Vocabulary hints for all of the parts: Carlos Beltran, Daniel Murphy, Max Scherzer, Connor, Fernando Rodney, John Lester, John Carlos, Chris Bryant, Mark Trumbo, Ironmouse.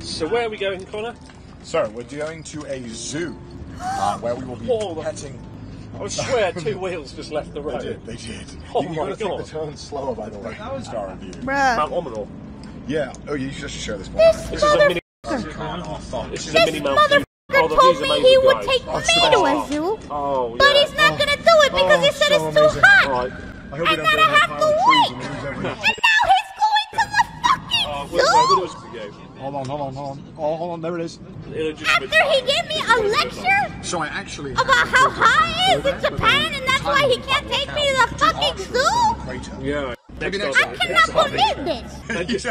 So where are we going, Connor? So we're going to a zoo where we will be petting. I swear two wheels just left the road. They did. Oh you want to take the turn slower, by the way. That was our review. Mount Ominor. Yeah. Oh, you should share this one. This is a mini. This is a mini Mount. Told me he would take me to a zoo, but he's not gonna do it because he said it's too hot. Right. And then I have to wait. And now he's going to the fucking zoo. Hold on. Oh, hold on. There it is. After he gave me a lecture about how hot it is in Japan, and that's why he can't take me to the fucking zoo. Yeah. I cannot believe this! He's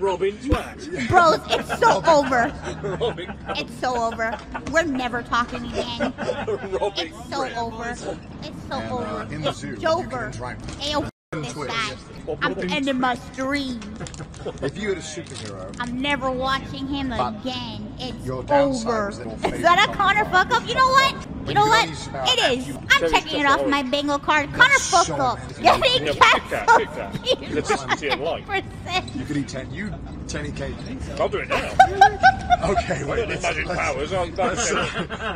robbing twat. Bros, it's so over. It's so over. We're never talking again. It's so over. It's over. Ayo, this guy. I'm ending my stream. If you had a superhero, I'm never watching him again. It's over. Is that a Connor fuck up? You know what? You know what? It is. I'm checking it off my bingo card. Connor football. Getting cash. Let's just see it live. You could eat 10 cake. I'll do it now. Okay, wait.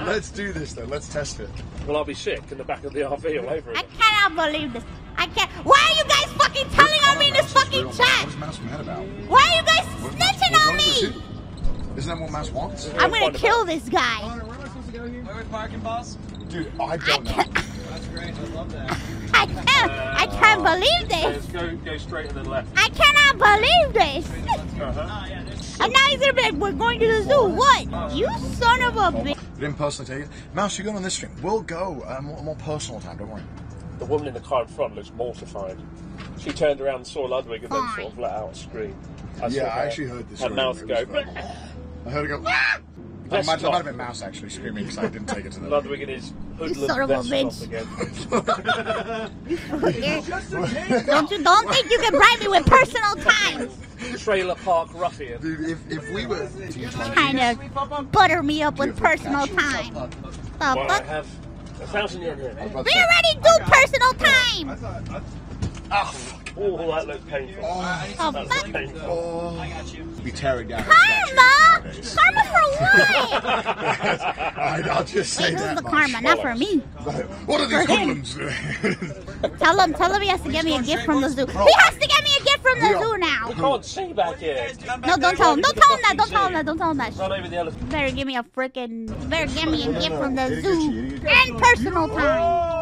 Let's do this then. Let's test it. Well, I'll be sick in the back of the RV all over it. I cannot believe this. I can't. Why are you guys fucking telling on me in this fucking chat? Why are you guys snitching on me? Isn't that what Mouse wants? I'm gonna kill this guy. Where's parking, boss? Dude, I don't know. That's great. I love that. I can't believe this. Go straight and then left. I cannot believe this. And now he's gonna be like, we're going to the zoo. What? You son of a bitch. You didn't personally take it. Mouse, you're going on this stream. We'll go more personal time. Don't worry. The woman in the car in front looks mortified. She turned around and saw Ludwig and then sort of let out a scream. I actually heard this. Her mouth go. I heard it go. That might have been Mouse actually screaming because I didn't take it to the Ludwig and his hoodlum vest again. Don't think you can bribe me with personal time. Trailer park ruffian. Dude, if we were trying to butter me up with personal time. Well, I have 1,000 yen here. We already do personal time. Oh, that looks painful. Oh, I got you. We tear it down. Karma! Karma for what? I'll just say that. This is the karma, not for me. What are these hoodlums doing? Tell him he has to get me a gift from the zoo. He has to get me a gift from the zoo now. We can't see back here. No, don't tell him. Don't tell him that. Run over the elephant. Better give me a gift from the zoo and personal time.